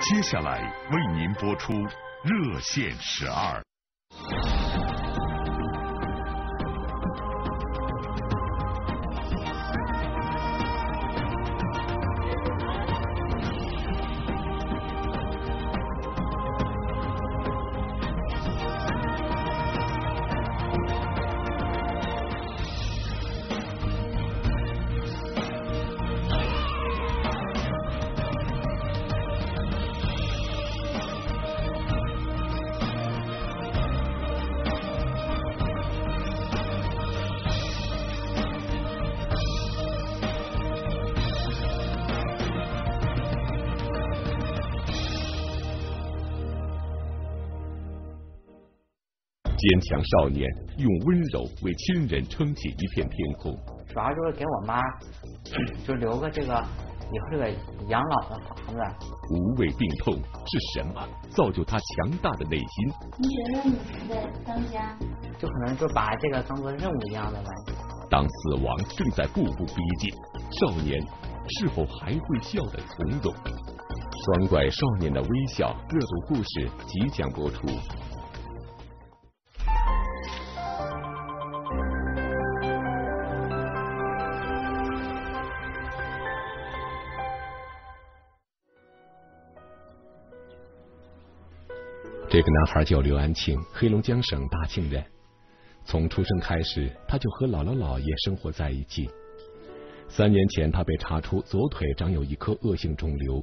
接下来为您播出热线12。坚强少年用温柔为亲人撑起一片天空。主要就是给我妈就留个这个以后这个养老的房子。无畏病痛是什么造就他强大的内心？你觉得你的当家就可能就把这个当做任务一样的来。当死亡正在步步逼近，少年是否还会笑得从容？双拐少年的微笑热度故事即将播出。这个男孩叫刘安庆，黑龙江省大庆人。从出生开始，他就和姥姥姥爷生活在一起。3年前，他被查出左腿长有一颗恶性肿瘤。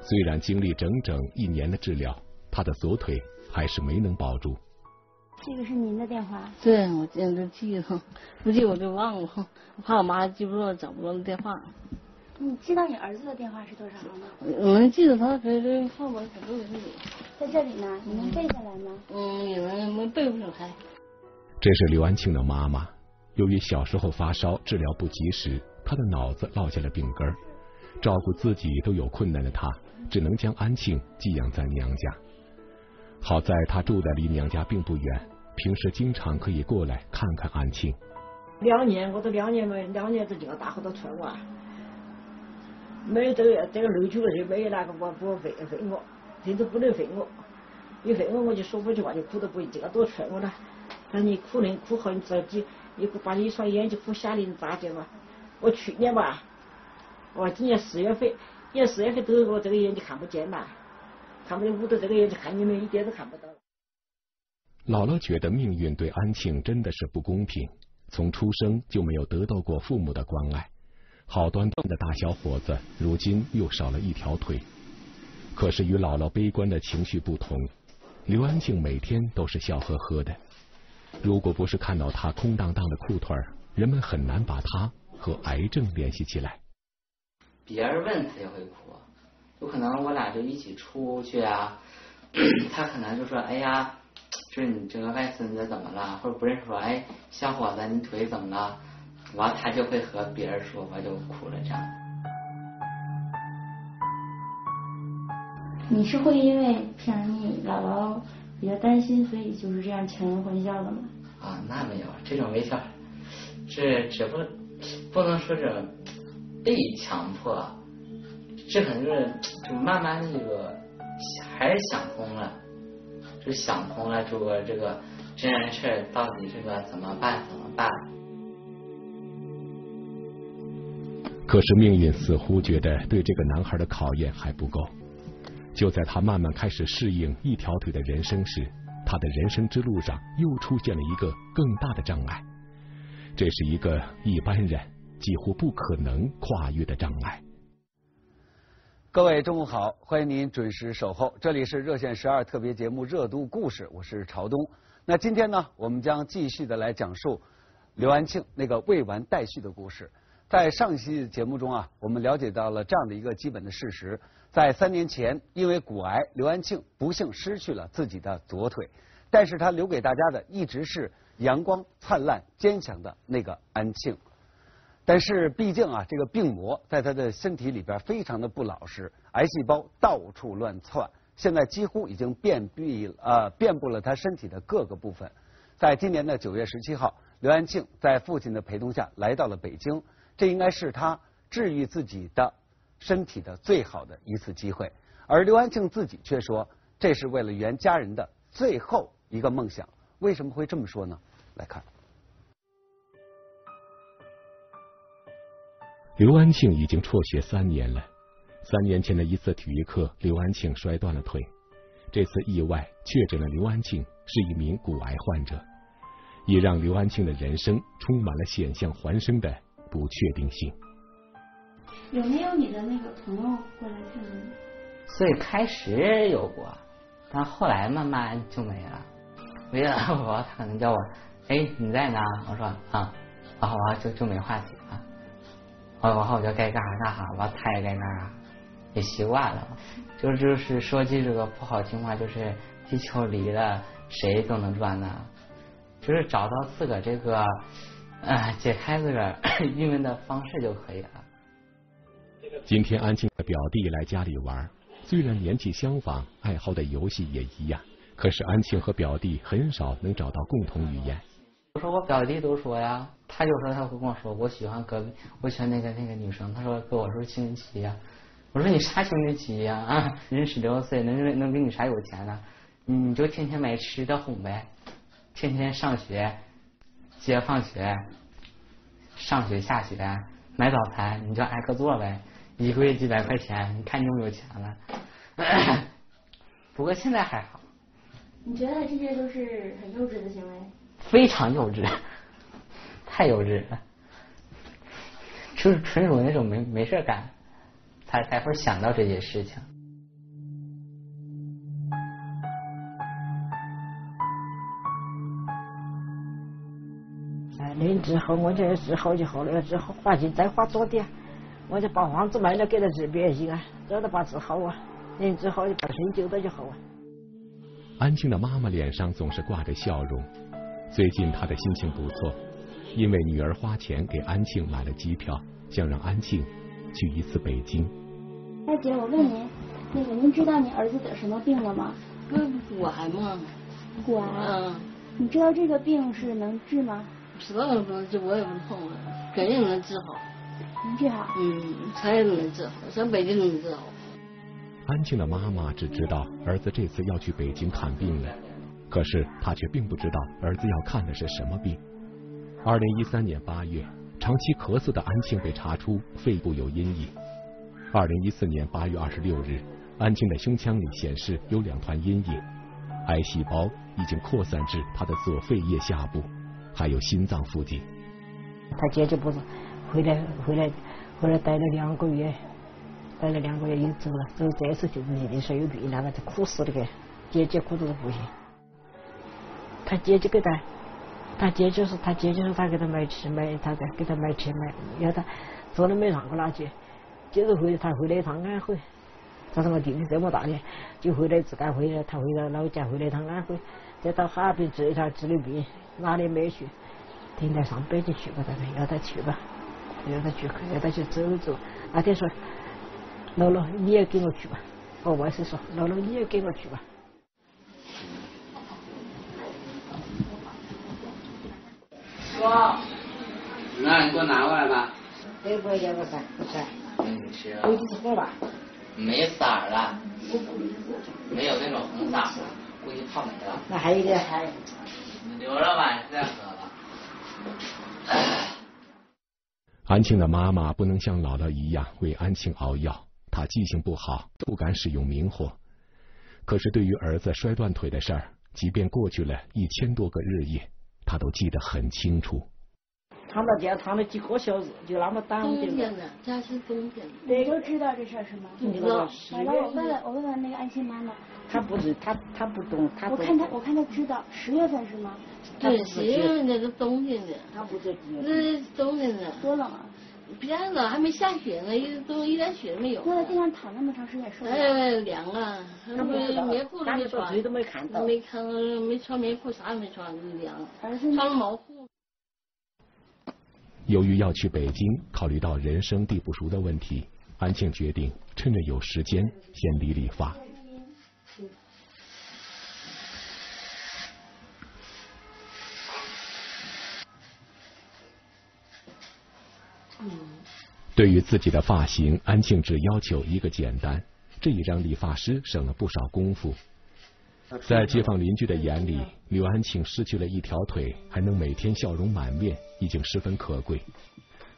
虽然经历整整1年的治疗，他的左腿还是没能保住。这个是您的电话？对，我现在记得，不记我就忘了，我怕我妈记不住找不到电话。你记到你儿子的电话是多少号呢？我能记得他这号码是605。在这里呢，你能背下来吗？嗯，也能背不了还。这是刘安庆的妈妈。由于小时候发烧治疗不及时，她的脑子落下了病根儿。照顾自己都有困难的她，只能将安庆寄养在娘家。好在她住在离娘家并不远，平时经常可以过来看看安庆。我都2年没，2年都就要打好多村哇。没这个楼区的没那个不分我，人都不能分我，一分我就说不出话，就哭得不这个多疼我了。那你哭能哭很着急，你哭把一双眼睛哭瞎了，你咋的嘛？我去年吧，我今年10月份，今年10月份都我这个眼睛看不见了，看不见屋的这个眼睛看你们一点都看不到。姥姥觉得命运对安庆真的是不公平，从出生就没有得到过父母的关爱。好端端的大小伙子，如今又少了一条腿。可是与姥姥悲观的情绪不同，刘安庆每天都是笑呵呵的。如果不是看到他空荡荡的裤腿，人们很难把他和癌症联系起来。别人问他也会哭，有可能我俩就一起出去啊，他可能就说：“哎呀，这你这个外孙子怎么了？”或者不认识说：“哎，小伙子，你腿怎么了？”完，他就会和别人说，我就哭了这样。你是会因为平常你姥姥比较担心，所以就是这样强颜欢笑的吗？啊，那没有，这种微笑，这只不能说是被强迫，这可能是就慢慢的这个还是想通了，就想通了，这个这件事到底这个怎么办？可是命运似乎觉得对这个男孩的考验还不够。就在他慢慢开始适应一条腿的人生时，他的人生之路上又出现了一个更大的障碍。这是一个一般人几乎不可能跨越的障碍。各位中午好，欢迎您准时守候，这里是热线12特别节目《热度故事》，我是朝东。那今天呢，我们将继续的来讲述刘安庆那个未完待续的故事。在上期节目中啊，我们了解到了这样的一个基本的事实，在3年前，因为骨癌，刘安庆不幸失去了自己的左腿，但是他留给大家的一直是阳光灿烂坚强的那个安庆。但是毕竟啊，这个病魔在他的身体里边非常的不老实，癌细胞到处乱窜，现在几乎已经遍布了他身体的各个部分。在今年的9月17号，刘安庆在父亲的陪同下来到了北京，这应该是他治愈自己的身体的最好的一次机会。而刘安庆自己却说，这是为了圆家人的最后一个梦想。为什么会这么说呢？来看。 刘安庆已经辍学3年了。3年前的一次体育课，刘安庆摔断了腿。这次意外确诊了刘安庆是一名骨癌患者，也让刘安庆的人生充满了险象环生的不确定性。有没有你的那个朋友过来看你？最开始有过，但后来慢慢就没了。没了，我可能叫我，哎，你在哪？我说啊，好啊，就没话题啊。 然后我就该干啥干啥，我他也该干啥，也习惯了。就是说句这个不好听话，就是地球离了谁都能转呢。就是找到自个这个，解开自个郁闷的方式就可以了。今天安庆的表弟来家里玩，虽然年纪相仿，爱好的游戏也一样，可是安庆和表弟很少能找到共同语言。 我说我表弟都说呀，他有时候他会跟我说，我喜欢隔壁，我喜欢那个女生。他说跟我说青春期呀，我说你啥青春期呀？啊，人16岁能给你啥有钱呢、啊？你就天天买吃的哄呗，天天上学、接放学、上学下学买早餐，你就挨个做呗，1个月几百块钱，你看你有没有钱了？不过现在还好。你觉得这些都是很幼稚的行为？ 非常幼稚，太幼稚了，就是纯属那种没事干，才会想到这些事情。哎，临治后我这治好就好了，治好花钱再花多点，我就把房子卖了给他治病也行啊，只要他把治好啊，临治好就把身救了就好啊。安庆的妈妈脸上总是挂着笑容。 最近他的心情不错，因为女儿花钱给安庆买了机票，想让安庆去一次北京。哎姐，我问您，那个您知道你儿子得什么病了吗？骨癌嘛。骨癌。嗯。你知道这个病是能治吗？知道了不能治，我也不痛了，肯定能治好。能治好？嗯，他也能治好，上北京能治好。安庆的妈妈只知道儿子这次要去北京看病了。 可是他却并不知道儿子要看的是什么病。2013年8月，长期咳嗽的安庆被查出肺部有阴影。2014年8月26日，安庆的胸腔里显示有2团阴影，癌细胞已经扩散至他的左肺叶下部，还有心脏附近。他姐姐不是回来待了2个月，待了2个月又走了，走这次就是你的事有病，那个就苦死了个。 姐姐哭的是不行，他姐姐说他给他买吃买，要他做了没上过哪去，就是他回来一趟安徽，他说我弟弟这么大了，就回来自个回来，他回到老家回来一趟安徽，再到哈尔滨治一下治了病，哪里没去，天天上北京去吧，要他去走走，那天说，姥姥你也跟我去吧，我是说姥姥你也跟我去吧。 哥，那你给我拿过来吧。这不也不塞。你吃了。估计是红吧。没色儿了。没有那种红色儿，估计泡没了。那还有点还。留着吧，再喝吧。安庆的妈妈不能像姥姥一样为安庆熬药，她记性不好，不敢使用明火。可是对于儿子摔断腿的事儿，即便过去了1000多个日夜。 他都记得很清楚。躺到家躺了几个小时，就那么耽误的。冬天的，家是冬天的。你都知道这事儿是吗？知道。完了，我问问那个安庆妈妈。他不懂，他。我看他知道，10月份是吗？对，10月份那是冬天的。他不知道。那冬天的。多冷啊！别冷，还没下雪呢，一点雪没有。我在地上躺那么长时间，受不了。哎，凉啊！棉裤都没穿，都没看到，没穿棉裤，啥也没穿，凉。穿毛裤。由于要去北京，考虑到人生地不熟的问题，安庆决定趁着有时间先理理发。对于自己的发型，安庆只要求一个简单，这也让理发师省了不少功夫。在街坊邻居的眼里，刘安庆失去了一条腿，还能每天笑容满面，已经十分可贵。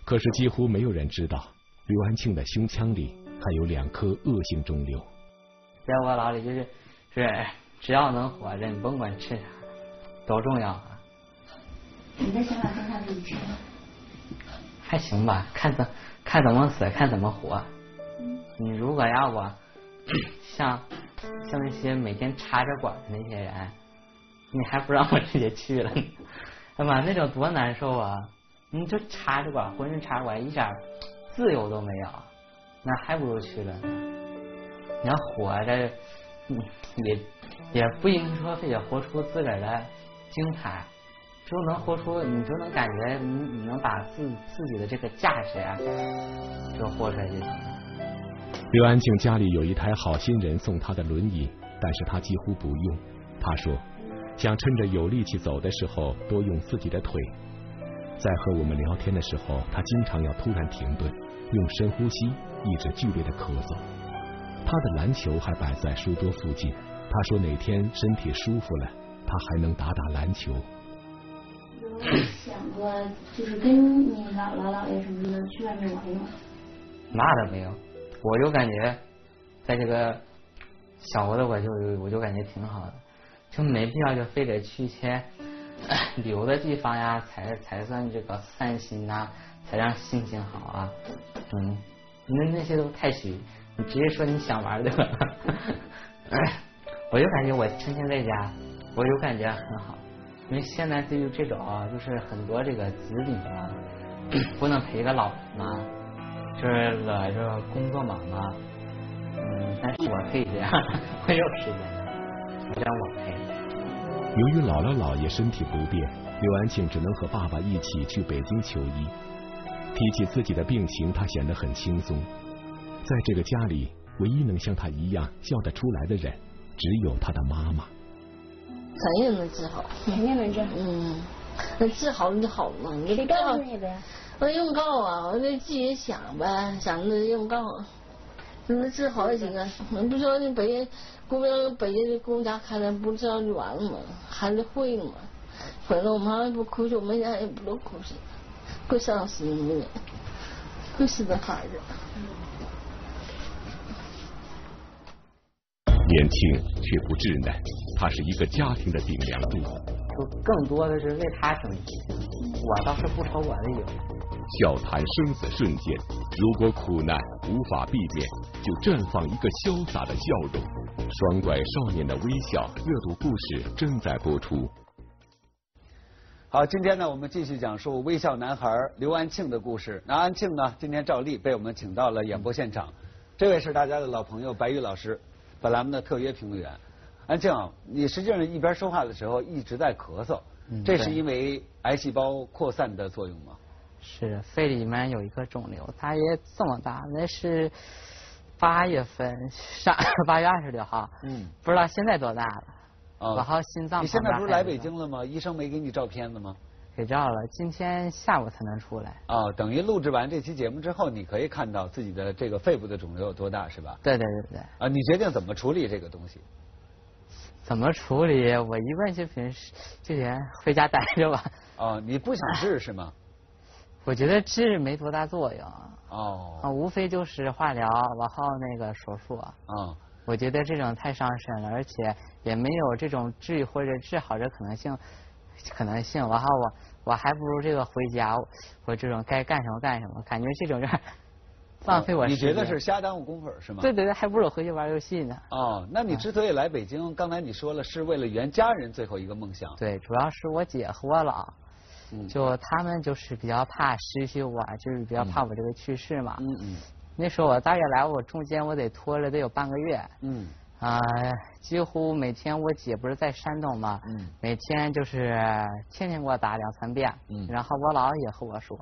可是几乎没有人知道，刘安庆的胸腔里还有2颗恶性肿瘤。在我老里就是只要能活着，你甭管吃啥，都重要啊。你的想法跟他比以前还行吧？看怎么死，看怎么活。你如果要我像那些每天插着管的那些人，你还不让我直接去了？哎妈，那种多难受啊！你就插着管，浑身插着管，一点自由都没有，那还不如去了呢。你要活着，也不应该说非得活出自个儿的精彩，只要能活出，你就能感觉你能把自己的这个价值啊，就活出来就行了。刘安庆家里有一台好心人送他的轮椅，但是他几乎不用。他说，想趁着有力气走的时候多用自己的腿。在和我们聊天的时候，他经常要突然停顿，用深呼吸抑制剧烈的咳嗽。他的篮球还摆在书桌附近，他说哪天身体舒服了，他还能打打篮球。有想过就是跟你姥姥姥爷什么的去外面玩一玩？那倒没有。我就感觉，在这个小国的我就感觉挺好的，就没必要就非得去一些旅游的地方呀，才算这个散心呐、啊，才让心情好啊。那些都太虚，你直接说你想玩对吧？我就感觉我天天在家，我就感觉很好，因为现在对于这种就是很多这个子女啊，不能陪个老人嘛。就是工作忙嘛，但是我可以这样，我有时间了，让我陪。由于姥姥姥爷身体不便，刘安庆只能和爸爸一起去北京求医。提起自己的病情，他显得很轻松。在这个家里，唯一能像他一样笑得出来的人，只有他的妈妈。肯定能治好，肯定能治好。那治好你就好嘛，你得告诉你呗。我用告啊，我就自己想呗，想着用告，那治好就行啊。你不知道那北京的公家开的，不知道就完了嘛，孩子会了嘛。反正我妈也不哭泣，我们家也不都哭泣，会伤心的，会死的孩子。年轻却不稚嫩，他是一个家庭的顶梁柱。就更多的是为他争气，我倒是不愁我的有。笑谈生死瞬间，如果苦难无法避免，就绽放一个潇洒的笑容。双拐少年的微笑，阅读故事正在播出。好，今天呢，我们继续讲述微笑男孩刘安庆的故事。那安庆呢，今天照例被我们请到了演播现场。这位是大家的老朋友白宇老师，本栏目的特约评论员。安庆，你实际上一边说话的时候一直在咳嗽，这是因为癌细胞扩散的作用吗？是，肺里面有一个肿瘤，大约这么大，那是8月份，8月26号，不知道现在多大了。然后心脏，你现在不是来北京了吗？医生没给你照片子吗？给照了，今天下午才能出来。等于录制完这期节目之后，你可以看到自己的这个肺部的肿瘤有多大，是吧？对。啊，你决定怎么处理这个东西？怎么处理？我一般就平时就连回家待着吧。你不想治是吗？我觉得治没多大作用无非就是化疗，然后那个手术我觉得这种太伤身了，而且也没有这种治或者治好的可能性。然后我还不如这个回家，我这种该干什么干什么，感觉这种浪费我时间。你觉得是瞎耽误功夫是吗？对，还不如回去玩游戏呢。那你之所以来北京，刚才你说了是为了圆家人最后一个梦想。对，主要是我姐和我姥。就他们就是比较怕失去我，就是比较怕我这个去世嘛。那时候我大约来，我中间我得拖了得有半个月。几乎每天，我姐不是在山东嘛，每天就是天天给我打2-3遍。然后我姥也和我说，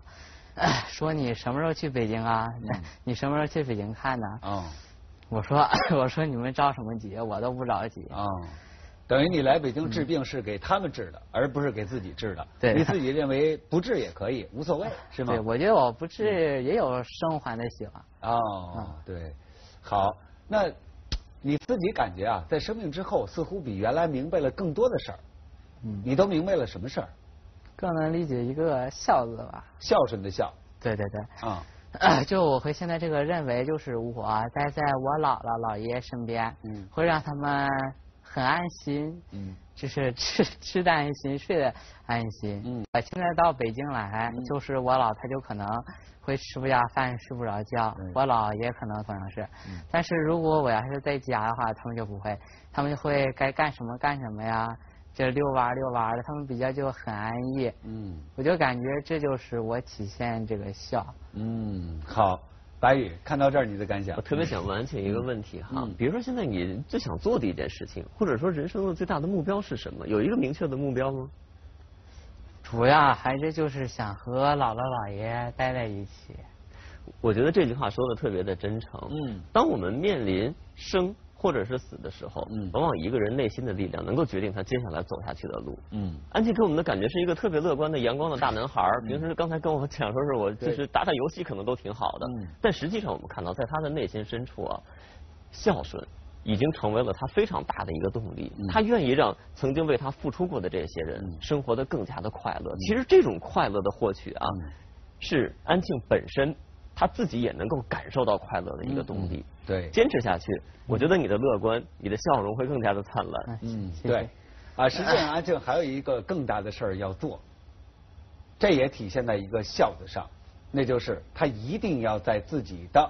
说你什么时候去北京啊？你什么时候去北京看呢？我说你们着什么急，我都不着急。等于你来北京治病是给他们治的，而不是给自己治的。对，你自己认为不治也可以，无所谓，是吗？对，我觉得我不治也有生还的希望。哦，对，好，那你自己感觉啊，在生病之后，似乎比原来明白了更多的事儿。嗯，你都明白了什么事儿？更能理解一个孝字吧。孝顺的孝。对对对。啊。就我会现在这个认为，就是我待在我姥姥姥爷身边，会让他们很安心，就是吃的安心，睡的安心。现在到北京来，就是我姥她就可能会吃不下饭，睡不着觉，我姥也可能同样是。但是如果我要是在家的话，他们就不会，他们就会该干什么干什么呀。就遛弯遛弯的，他们比较就很安逸。我就感觉这就是我体现这个孝。好，白宇，看到这儿你的感想？我特别想问请一个问题哈，比如说现在你最想做的一件事情，或者说人生的最大的目标是什么？有一个明确的目标吗？主要还是就是想和姥姥姥爷待在一起。我觉得这句话说的特别的真诚。当我们面临生或者是死的时候，往往一个人内心的力量能够决定他接下来走下去的路。安琪给我们的感觉是一个特别乐观的、阳光的大男孩。平时刚才跟我讲说是我就是打打游戏可能都挺好的，但实际上我们看到，在他的内心深处啊，孝顺已经成为了他非常大的一个动力。他愿意让曾经为他付出过的这些人生活的更加的快乐。其实这种快乐的获取啊，是安庆本身。他自己也能够感受到快乐的一个动力。对，坚持下去，我觉得你的乐观，你的笑容会更加的灿烂。对，啊，实际上安庆还有一个更大的事儿要做，这也体现在一个孝字上，那就是他一定要在自己的，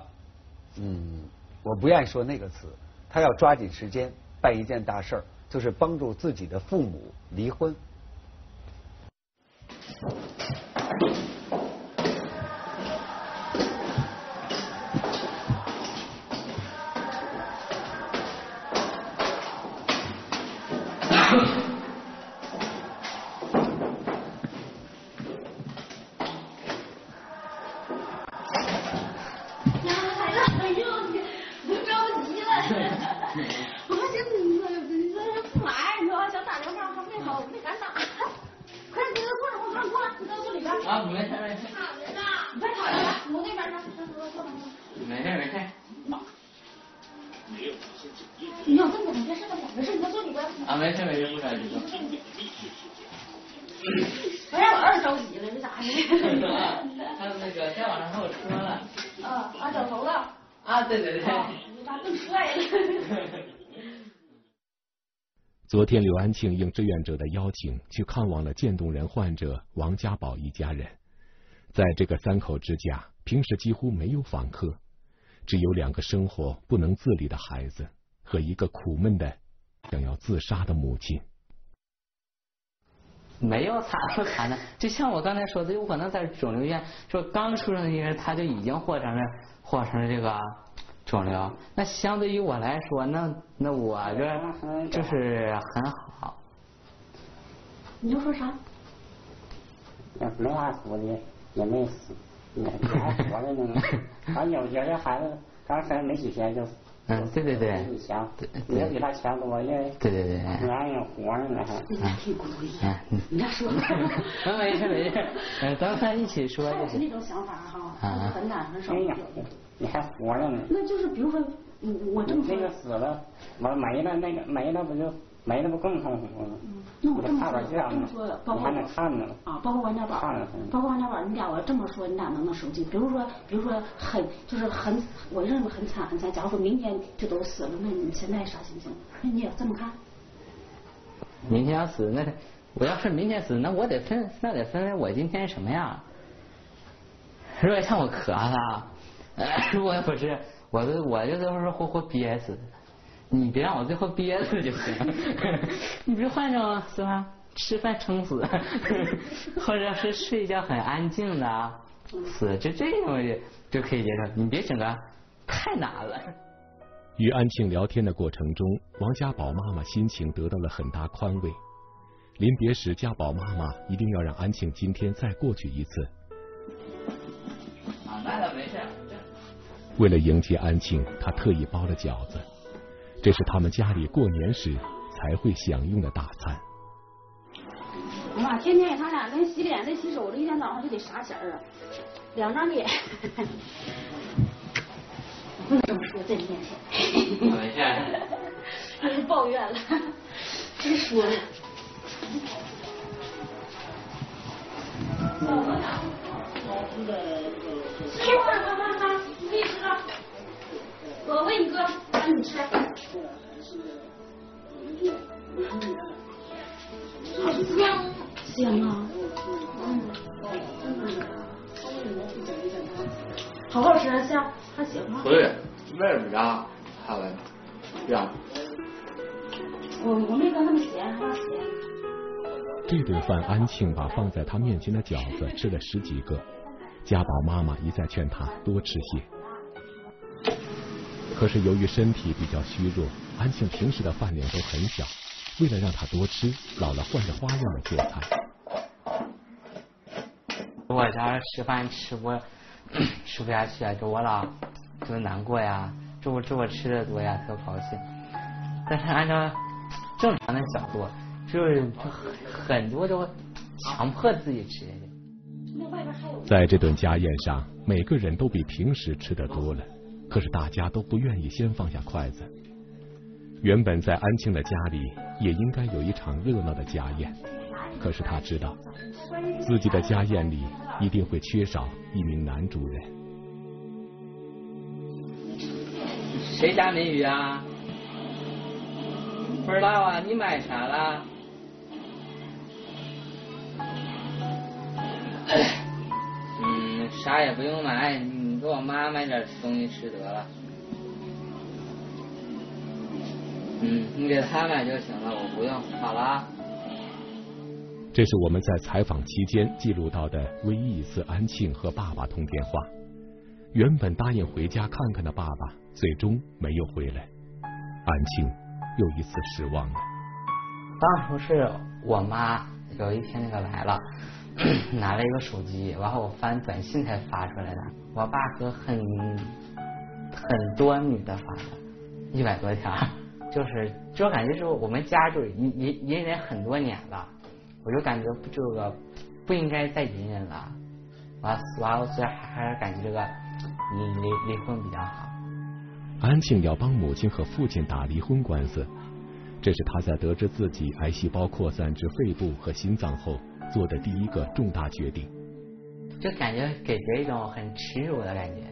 我不愿意说那个词，他要抓紧时间办一件大事儿，就是帮助自己的父母离婚。昨天，刘安庆应志愿者的邀请去看望了渐冻人患者王家宝一家人。在这个三口之家，平时几乎没有访客，只有两个生活不能自理的孩子和一个苦闷的想要自杀的母亲。没有惨不惨的，就像我刚才说的，有可能在肿瘤医院，说刚出生的婴儿他就已经获成了这个肿瘤。那相对于我来说，那我这就是很好。你就说啥？没啥死的，也没死，也还活着呢。反正有些孩子刚生没几天就。对对对，你要比他强多，因为对对对，俺也活着呢还。你俩挺孤独的，你俩说。没事没事，咱们一起说。他是那种想法哈，很难很少。你还活着呢。那就是比如说，我这么说。那个死了，完了没了，那个没了不就没了不更痛苦了？那我这么说，包括包括王家宝，你俩我要这么说，你俩能不能收进？比如说很，我认为很惨很惨。假如说明天就都死了，那你现在啥心情？那你也这么看？明天要死，那我要是明天死，那我得分，那得分我今天什么样？如果像我咳了，如果不是，我就是活憋死。你别让我最后憋死就行，你别换种是吧？吃饭撑死，或者是睡觉很安静的死，这种就可以接受。你别整个太难了。与安庆聊天的过程中，王家宝妈妈心情得到了很大宽慰。临别时，家宝妈妈一定要让安庆今天再过去一次。啊，那倒没事。为了迎接安庆，他特意包了饺子。这是他们家里过年时才会享用的大餐。我妈天天给他俩跟洗脸、跟洗手，这一天早上就得啥钱儿啊？两张脸。不能这么说，在你面前。我没事。这是抱怨了，真说了。妈，你可以吃了。我喂你哥，让你吃。好香，香啊！好不好吃？香，还行吗？不对，外边炸，还有呀。我没跟他们学，他学。这顿饭，安庆把放在他面前的饺子吃了10几个。家宝妈妈一再劝他多吃些，可是由于身体比较虚弱，安庆平时的饭量都很小。为了让他多吃，姥姥换着花样的做菜。我家吃饭吃不下去啊，给我姥就难过呀，这我吃的多呀，特高兴。但是按照正常的角度，就是很多都强迫自己吃。在这顿家宴上，每个人都比平时吃得多了，可是大家都不愿意先放下筷子。原本在安庆的家里也应该有一场热闹的家宴，可是他知道自己的家宴里一定会缺少一名男主人。谁家没鱼啊？不知道啊，你买啥了？啥也不用买，你给我妈买点东西吃得了。你给她买就行了，我不用。好了。这是我们在采访期间记录到的唯一一次安庆和爸爸通电话。原本答应回家看看的爸爸，最终没有回来，安庆又一次失望了。当初是我妈有一天那个来了。拿了一个手机，然后我翻短信才发出来的。我爸和很多女的发的，100多条，就感觉是我们家就隐忍很多年了，我就感觉这个不应该再隐忍了。完了，所以还是感觉这个离婚比较好。安庆要帮母亲和父亲打离婚官司，这是他在得知自己癌细胞扩散至肺部和心脏后做的第一个重大决定。就感觉给人一种很耻辱的感觉，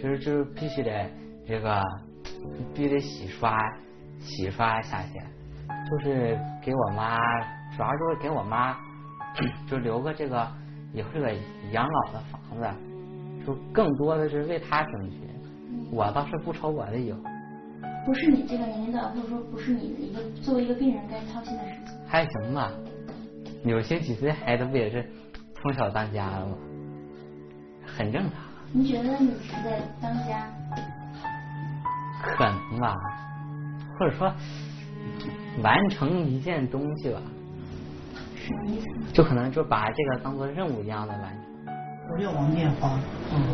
就是必须得洗刷下去，就是给我妈，主要就是给我妈就留个这个以后这个养老的房子，就更多的是为她争取。我倒是不愁我的有，不是你这个年龄的，或者说不是你一个作为一个病人该操心的事情。还行吧。有些几岁孩子不也是从小当家了吗？很正常。你觉得你是在当家？可能吧，或者说完成一件东西吧。什么意思？就可能就把这个当做任务一样的完成。我叫王建花，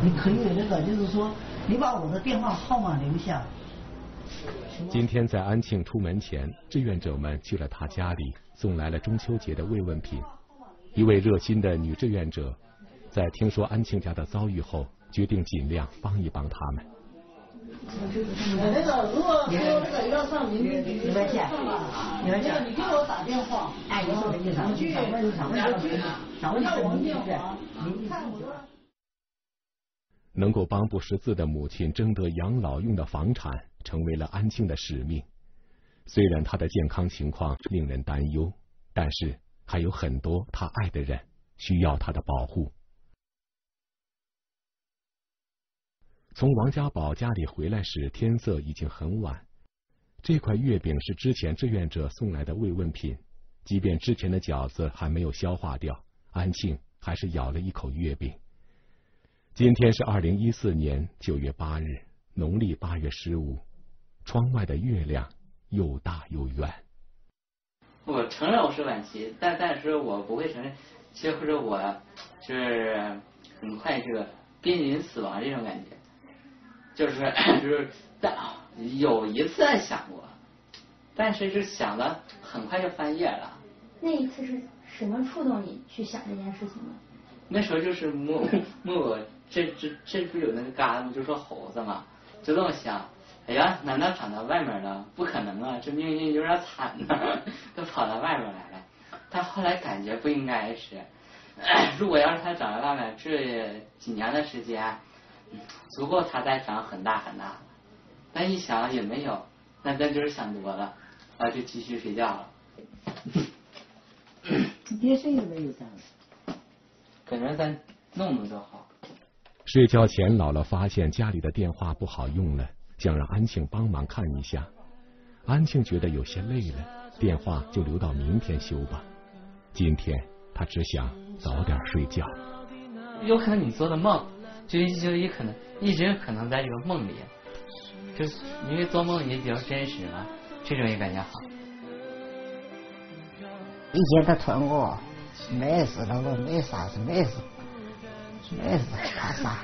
你可以就是说，你把我的电话号码留下。今天在安庆出门前，志愿者们去了他家里，送来了中秋节的慰问品。一位热心的女志愿者在听说安庆家的遭遇后，决定尽量帮一帮他们。如果说要上民政局，你们去，你给我打电话，我去。能够帮不识字的母亲争得养老用的房产，成为了安庆的使命。虽然他的健康情况令人担忧，但是还有很多他爱的人需要他的保护。从王家宝家里回来时，天色已经很晚。这块月饼是之前志愿者送来的慰问品，即便之前的饺子还没有消化掉，安庆还是咬了一口月饼。今天是2014年9月8日，农历8月15，窗外的月亮又大又圆。我承认我是晚期，但是我不会承认，其实是我就是很快这个濒临死亡这种感觉，就是有一次想过，但是是想了很快就翻页了。那一次是什么触动你去想这件事情呢？那时候就是摸我这不有那个疙瘩吗？就说猴子嘛，就这么想。哎呀，难道长到外面了？不可能啊，这命运有点惨呢、啊，都跑到外面来了。但后来感觉不应该是，如果要是他长到外面，这几年的时间，足够他再长很大很大。但一想也没有，那就是想多了，然后就继续睡觉了。你别睡也没有干了，可能咱弄弄就好。睡觉前，姥姥发现家里的电话不好用了。想让安庆帮忙看一下，安庆觉得有些累了，电话就留到明天修吧。今天他只想早点睡觉。有可能你做的梦，就也可能一直可能在这个梦里，就是因为做梦也比较真实嘛，这种也感觉好。以前他团过，没事了，我没啥事，没事干啥。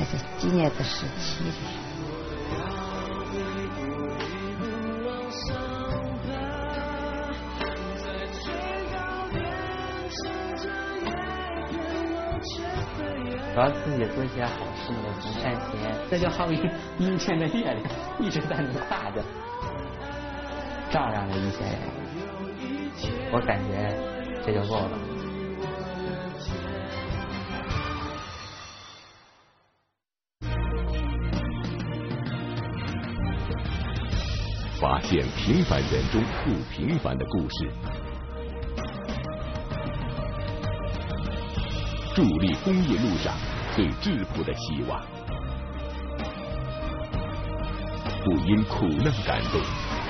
他是今年的17岁，主要自己做一些好事，行善行善，这就好比阴天的月亮一直在那挂着，照亮了一些人，我感觉这就够了。发现平凡人中不平凡的故事，助力公益路上最质朴的希望，不因苦难感动，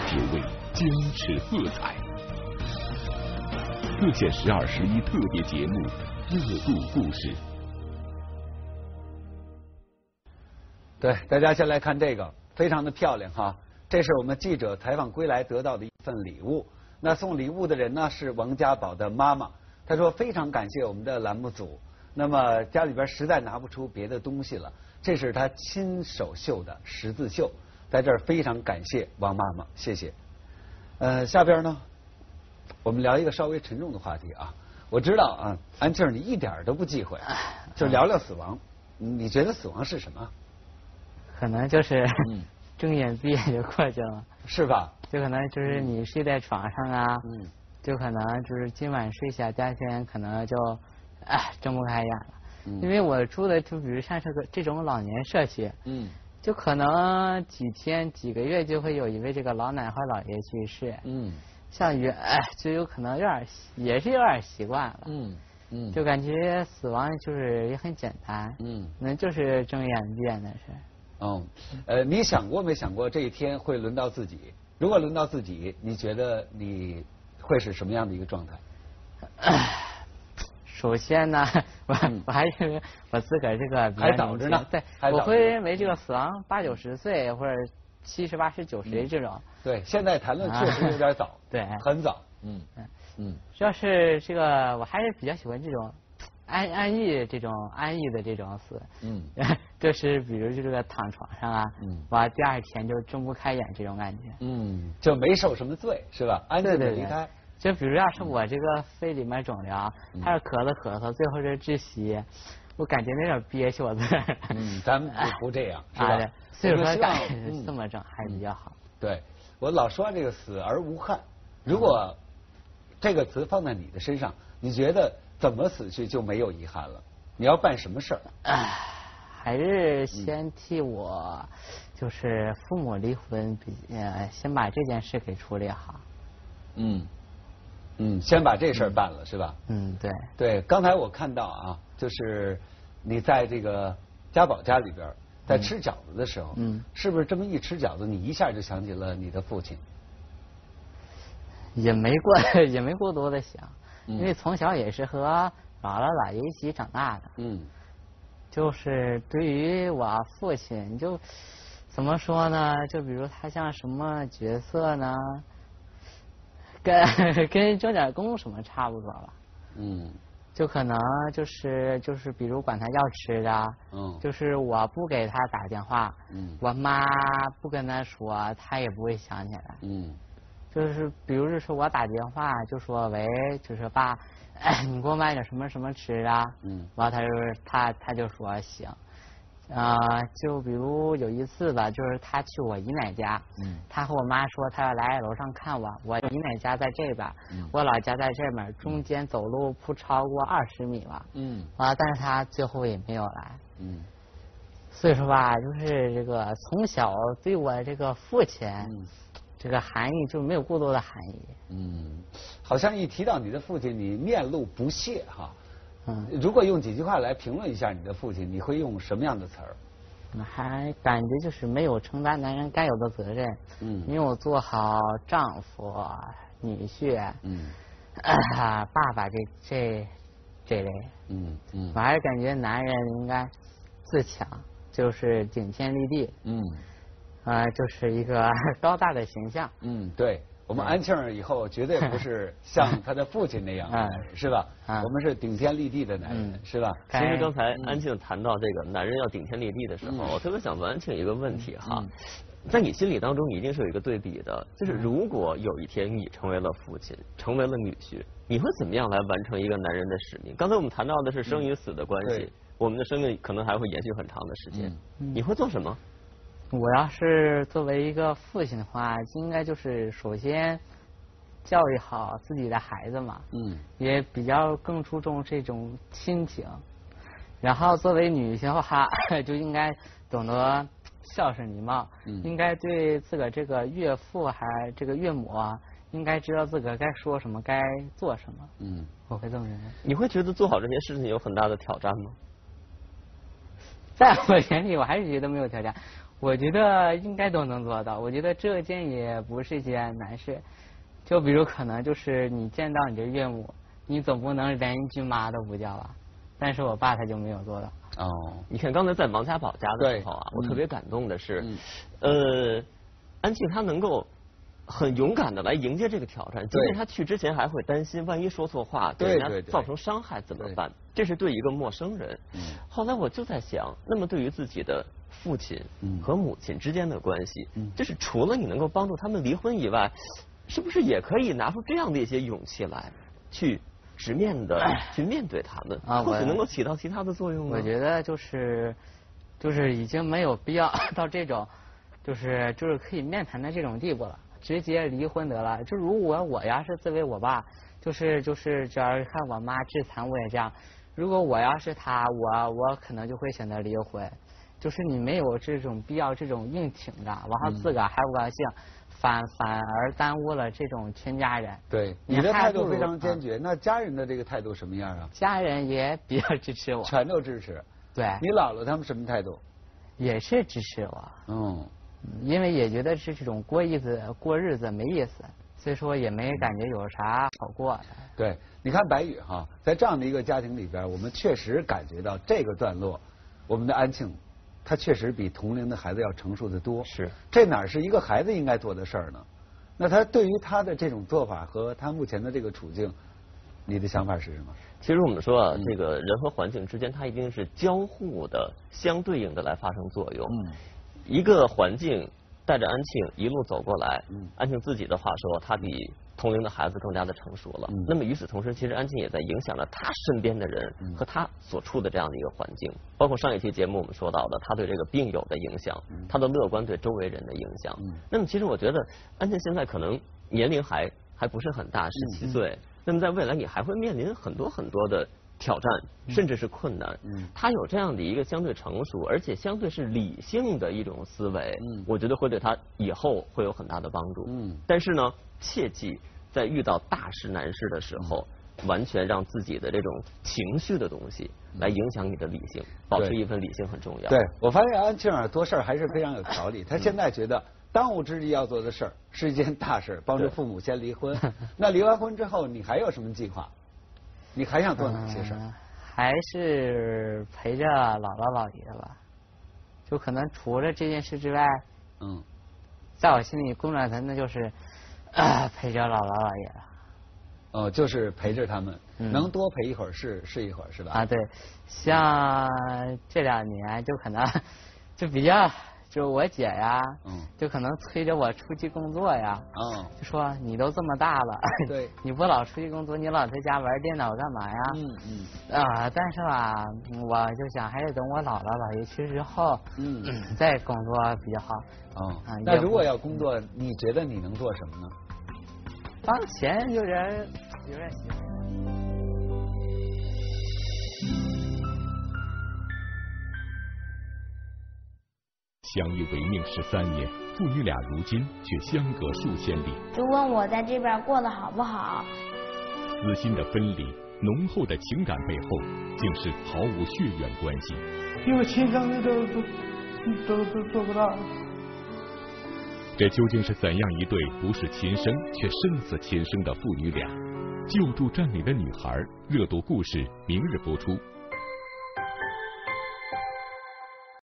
只为坚持色彩。各县12、11特别节目热度故事。对，大家先来看这个，非常的漂亮哈。这是我们记者采访归来得到的一份礼物。那送礼物的人呢是王家宝的妈妈，她说非常感谢我们的栏目组，那么家里边实在拿不出别的东西了，这是她亲手绣的十字绣，在这儿非常感谢王妈妈，谢谢。下边呢我们聊一个稍微沉重的话题啊，我知道啊，安庆你一点都不忌讳，就聊聊死亡。你觉得死亡是什么？可能就是睁眼闭眼就过去了，是吧？就可能就是你睡在床上啊，就可能就是今晚睡下，第二天可能就睁不开眼了。因为我住的就比如像这种老年社区，就可能几天几个月就会有一位这个老奶奶或老爷去世，像就有可能有点也是有点习惯了，就感觉死亡就是也很简单，那就是睁眼闭眼的事。你想过没想过这一天会轮到自己？如果轮到自己，你觉得你会是什么样的一个状态？首先呢，我还认为我自个儿这个还早着呢，对，我会认为这个死亡80、90岁或者70、80、90岁这种。对，现在谈论确实有点早，对，很早。主要是这个我还是比较喜欢这种。安逸的这种死，就是比如就这个躺床上啊，完第二天就睁不开眼这种感觉，就没受什么罪是吧？安静的离开。就比如要是我这个肺里面肿瘤，还是咳嗽，最后是窒息，我感觉有点憋屈我自个儿。咱们不这样是吧？所以说这么整还比较好。对，我老说这个死而无憾，如果这个词放在你的身上，你觉得？怎么死去就没有遗憾了？你要办什么事儿？还是先替我，就是父母离婚，先把这件事给处理好。先把这事儿办了是吧？对。对，刚才我看到啊，就是你在这个家宝家里边，在吃饺子的时候，是不是这么一吃饺子，你一下就想起了你的父亲？也没过多的想。因为从小也是和姥姥姥爷一起长大的，就是对于我父亲，就怎么说呢？就比如他像什么角色呢？跟钟点工什么差不多吧。就可能就是比如管他要吃的，嗯，就是我不给他打电话，嗯，我妈不跟他说，他也不会想起来，嗯，就是比如是说我打电话就说喂，就是爸，你给我买点什么什么吃啊，嗯，完他就说行。就比如有一次吧，就是他去我姨奶家，嗯，他和我妈说他要来楼上看我，我姨奶家在这边，嗯，我老家在这边，中间走路不超过20米吧，嗯，啊，但是他最后也没有来，嗯，所以说吧，就是这个从小对我这个父亲，嗯，这个含义就没有过多的含义，嗯，好像一提到你的父亲，你面露不屑哈。如果用几句话来评论一下你的父亲，你会用什么样的词儿？还感觉就是没有承担男人该有的责任，嗯，没有做好丈夫、女婿，嗯，爸爸这类，嗯嗯，我还是感觉男人应该自强，就是顶天立地，嗯，就是一个高大的形象，嗯，对。我们安庆以后绝对不是像他的父亲那样，是吧？我们是顶天立地的男人，是吧？其实刚才安庆谈到这个男人要顶天立地的时候，我特别想问安庆一个问题哈，在你心里当中，你一定是有一个对比的，就是如果有一天你成为了父亲，成为了女婿，你会怎么样来完成一个男人的使命？刚才我们谈到的是生与死的关系，我们的生命可能还会延续很长的时间，你会做什么？我要是作为一个父亲的话，应该就是首先教育好自己的孩子嘛，嗯，也比较更注重这种亲情。然后作为女性的话，就应该懂得孝顺礼貌，嗯，应该对自个这个岳父还这个岳母，应该知道自个该说什么，该做什么。嗯，我会这么认为。你会觉得做好这些事情有很大的挑战吗？在我眼里，我还是觉得没有挑战。我觉得应该都能做到，我觉得这件也不是一件难事。就比如可能就是你见到你的岳母，你总不能连一句妈都不叫吧？但是我爸他就没有做到。哦，你看刚才在王家宝家的时候啊，我特别感动的是，安庆他能够很勇敢的来迎接这个挑战，即便他去之前还会担心，万一说错话给人家造成伤害怎么办？这是对一个陌生人。后来我就在想，那么对于自己的父亲和母亲之间的关系，就是除了你能够帮助他们离婚以外，是不是也可以拿出这样的一些勇气来，去直面的去面对他们，或许能够起到其他的作用呢？我觉得就是已经没有必要到这种就是可以面谈的这种地步了，直接离婚得了。就如果我要是作为我爸，就是只要是看我妈致残我也这样，如果我要是他，我可能就会选择离婚。就是你没有这种必要，这种硬挺着，然后自个还不高兴，反而耽误了这种全家人。对，你的态度非常坚决。那家人的这个态度什么样啊？家人也比较支持我，全都支持。对，你姥姥他们什么态度？也是支持我。嗯，因为也觉得是这种过日子没意思，所以说也没感觉有啥好过的。对，你看白宇哈，在这样的一个家庭里边，我们确实感觉到这个段落，我们的安庆。他确实比同龄的孩子要成熟得多，是，这哪是一个孩子应该做的事儿呢？那他对于他的这种做法和他目前的这个处境，你的想法是什么？其实我们说啊，这个人和环境之间，它一定是交互的、相对应的来发生作用。嗯，一个环境带着安庆一路走过来，安庆自己的话说，他比同龄的孩子更加的成熟了。那么与此同时，其实安庆也在影响了他身边的人和他所处的这样的一个环境，包括上一期节目我们说到的他对这个病友的影响，他的乐观对周围人的影响。那么其实我觉得安庆现在可能年龄还不是很大，17岁，那么在未来你还会面临很多的挑战，甚至是困难。他有这样的一个相对成熟而且相对是理性的一种思维，我觉得会对他以后会有很大的帮助。但是呢，切记在遇到大事难事的时候，完全让自己的这种情绪的东西来影响你的理性，保持一份理性很重要。对，我发现安庆做事儿还是非常有条理。他现在觉得当务之急要做的事儿是一件大事，帮助父母先离婚。那离完婚之后，你还有什么计划？你还想做哪些事儿？还是陪着姥姥姥爷吧。就可能除了这件事之外，在我心里公转的那就是。陪着姥姥姥爷了。哦，就是陪着他们。能多陪一会儿是一会儿，是吧？啊，对，像这2年就可能就比较。就是我姐呀，就可能催着我出去工作呀，就说你都这么大了，对，你不老出去工作，你老在家玩电脑干嘛呀？但是吧，我就想还是等我老了老爷去之后，再工作比较好。那如果要工作，你觉得你能做什么呢？当前有点喜欢。相依为命13年，父女俩如今却相隔数千里。就问我在这边过得好不好？撕心的分离，浓厚的情感背后，竟是毫无血缘关系。因为亲生的都做不到。这究竟是怎样一对不是亲生却胜似亲生的父女俩？救助站里的女孩，热度故事明日播出。